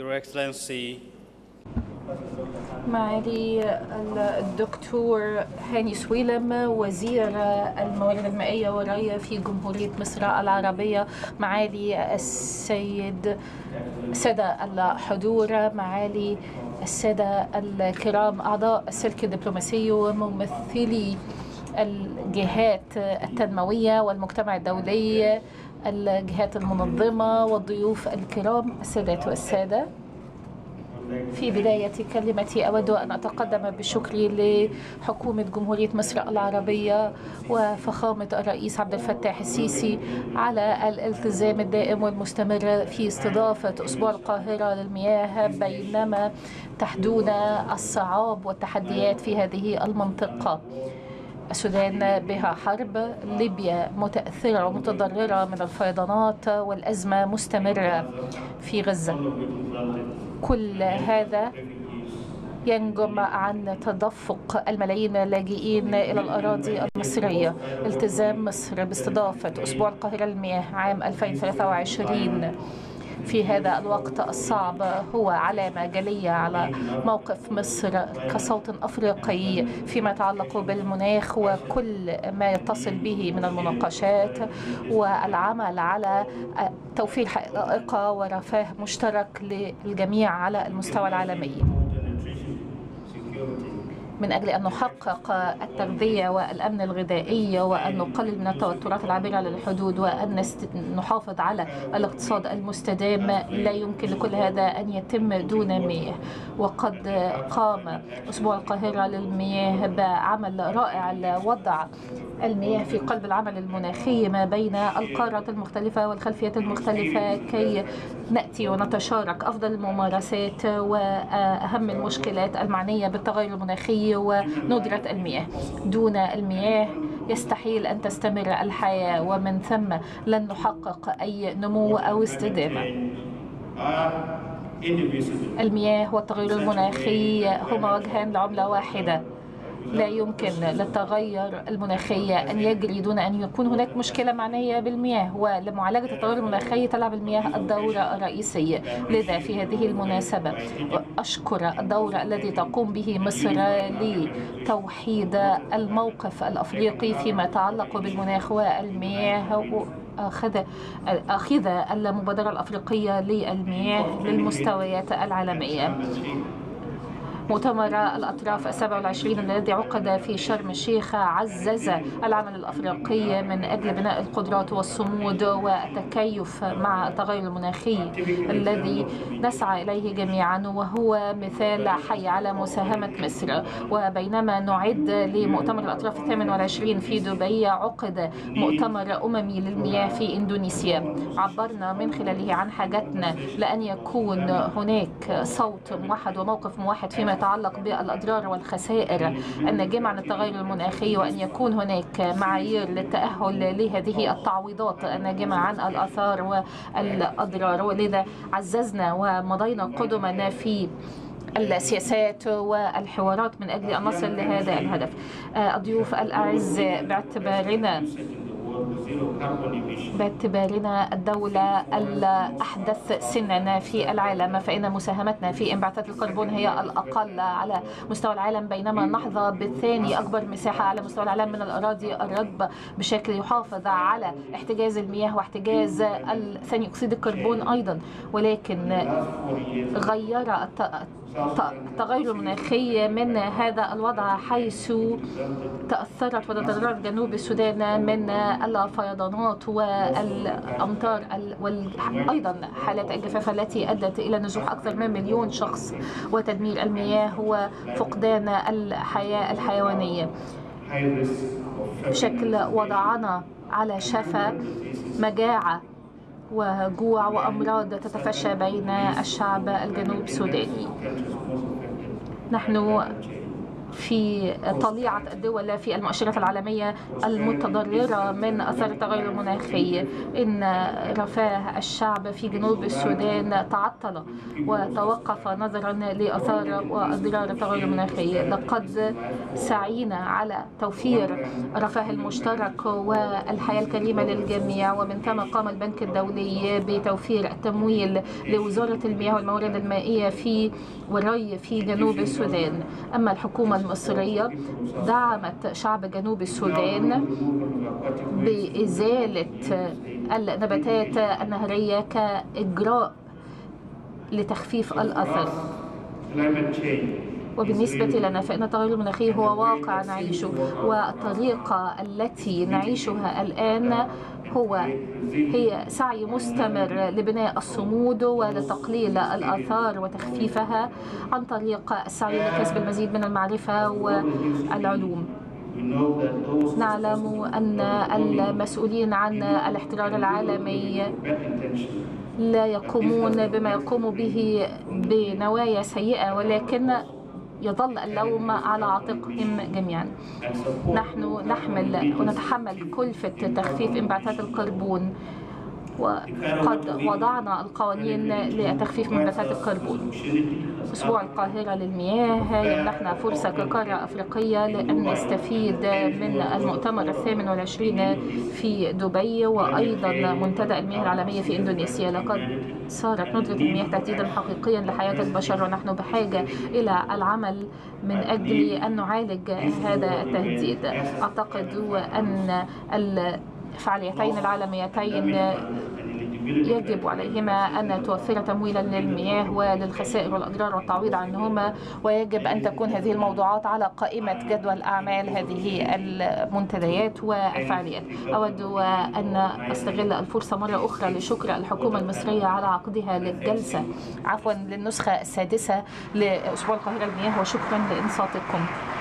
Your Excellency. معالي الدكتور هاني سويلم وزير الموارد المائية والري في جمهورية مصر العربية، معالي السيد سادة الحضور، معالي السادة الكرام أعضاء السلك الدبلوماسي وممثلي الجهات التنموية والمجتمع الدولي، الجهات المنظمة والضيوف الكرام، السادات والسادة، في بداية كلمتي أود أن أتقدم بشكري لحكومة جمهورية مصر العربية وفخامة الرئيس عبد الفتاح السيسي على الالتزام الدائم والمستمر في استضافة أسبوع القاهرة للمياه بينما تحدون الصعاب والتحديات في هذه المنطقة. السودان بها حرب، ليبيا متأثرة ومتضررة من الفيضانات، والأزمة مستمرة في غزة. كل هذا ينجم عن تدفق الملايين من اللاجئين إلى الأراضي المصرية. التزام مصر باستضافة أسبوع القاهرة للمياه عام 2023 في هذا الوقت الصعب هو علامة جلية على موقف مصر كصوت أفريقي فيما يتعلق بالمناخ وكل ما يتصل به من المناقشات والعمل على توفير حقائق ورفاه مشترك للجميع على المستوى العالمي من أجل أن نحقق التغذية والأمن الغذائي وأن نقلل من التوترات العابرة للحدود وأن نحافظ على الاقتصاد المستدام. لا يمكن لكل هذا أن يتم دون مياه، وقد قام أسبوع القاهرة للمياه بعمل رائع لوضع المياه في قلب العمل المناخي ما بين القارات المختلفة والخلفيات المختلفة كي نأتي ونتشارك أفضل الممارسات وأهم المشكلات المعنية بالتغير المناخي وندرة المياه. دون المياه يستحيل أن تستمر الحياة ومن ثم لن نحقق أي نمو أو استدامة. المياه والتغير المناخي هما وجهان لعملة واحدة. لا يمكن للتغير المناخي أن يجري دون أن يكون هناك مشكلة معنية بالمياه، ولمعالجة التغير المناخي تلعب المياه الدور الرئيسي. لذا في هذه المناسبة أشكر الدور الذي تقوم به مصر لتوحيد الموقف الأفريقي فيما يتعلق بالمناخ والمياه، أخذ المبادرة الأفريقية للمياه للمستويات العالمية. مؤتمر الأطراف 27 الذي عقد في شرم الشيخ عزز العمل الأفريقي من أجل بناء القدرات والصمود والتكيف مع التغير المناخي الذي نسعى إليه جميعا، وهو مثال حي على مساهمة مصر. وبينما نعد لمؤتمر الأطراف 28 في دبي، عقد مؤتمر أممي للمياه في إندونيسيا. عبرنا من خلاله عن حاجتنا لأن يكون هناك صوت موحد وموقف موحد فيما يتعلق بالأضرار والخسائر الناجمة عن التغير المناخي، وأن يكون هناك معايير للتأهل لهذه التعويضات الناجمة عن الآثار والأضرار. ولذا عززنا ومضينا قدمنا في السياسات والحوارات من أجل أن نصل لهذا الهدف. الضيوف الأعزاء، باعتبارنا الدولة الأحدث سنا في العالم، فإن مساهمتنا في انبعاثات الكربون هي الأقل على مستوى العالم، بينما نحظى بالثاني أكبر مساحة على مستوى العالم من الأراضي الرطبة بشكل يحافظ على احتجاز المياه واحتجاز ثاني أكسيد الكربون أيضا. ولكن غير التغير المناخي من هذا الوضع، حيث تأثرت وتضررت جنوب السودان من الفيضانات والأمطار وأيضا حالات الجفاف التي أدت إلى نزوح أكثر من مليون شخص وتدمير المياه وفقدان الحياة الحيوانية. بشكل وضعنا على شفا مجاعة وجوع وأمراض تتفشى بين الشعب الجنوب السوداني. نحن في طليعة الدول في المؤشرات العالمية المتضررة من أثر التغير المناخي. إن رفاه الشعب في جنوب السودان تعطل وتوقف نظرا لأثار وأضرار التغير المناخي. لقد سعينا على توفير رفاه المشترك والحياة الكريمة للجميع، ومن ثم قام البنك الدولي بتوفير التمويل لوزارة المياه والموارد المائية في جنوب السودان. أما الحكومة المصرية دعمت شعب جنوب السودان بإزالة النباتات النهرية كإجراء لتخفيف الأثر. وبالنسبة لنا فإن التغير المناخي هو واقع نعيشه، والطريقة التي نعيشها الآن هي سعي مستمر لبناء الصمود ولتقليل الآثار وتخفيفها عن طريق السعي لكسب المزيد من المعرفة والعلوم. نعلم أن المسؤولين عن الاحترار العالمي لا يقومون بما يقوم به بنوايا سيئة، ولكن يظل اللوم على عاتقهم جميعا. نحن نحمل ونتحمل كلفة تخفيف انبعاثات الكربون، وقد وضعنا القوانين لتخفيف انبعاثات الكربون. أسبوع القاهرة للمياه يمنحنا فرصة كقارة أفريقية لأن نستفيد من المؤتمر 28 في دبي وأيضا منتدى المياه العالمية في إندونيسيا. لقد صارت ندرة المياه تهديدا حقيقيا لحياة البشر، ونحن بحاجة إلى العمل من أجل أن نعالج هذا التهديد. أعتقد أن الفعاليتين العالميتين يجب عليهما أن توفر تمويلا للمياه وللخسائر والأضرار والتعويض عنهما، ويجب أن تكون هذه الموضوعات على قائمة جدول أعمال هذه المنتديات والفعاليات. أود أن أستغل الفرصة مرة أخرى لشكر الحكومة المصرية على عقدها للجلسة، عفوا للنسخة السادسة لأسبوع القاهرة للمياه، وشكرا لإنصاتكم.